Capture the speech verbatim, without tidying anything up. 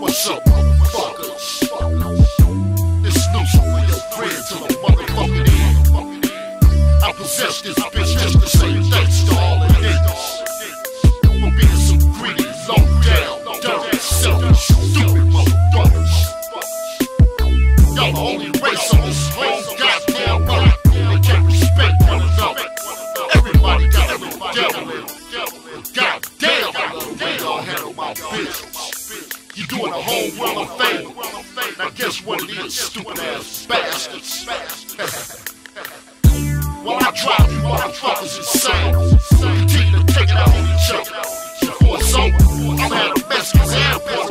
What's up, motherfuckers? It's new, so we your friend to the motherfucking end. I possess this bitch just to say thanks to all the niggas. We'll be some greedy, low down, dirty, selfish, stupid motherfuckers. Y'all the only race on this whole goddamn rock. They can't respect one another. Everybody got every devil in them. Goddamn, I love the way y'all handle my business. You're doing a whole world of favor. Now guess what it is, stupid ass bastards. While I drive you motherfuckers insane, continue to take it out on each other. Before it's over, I'm out of mess, 'cause everybody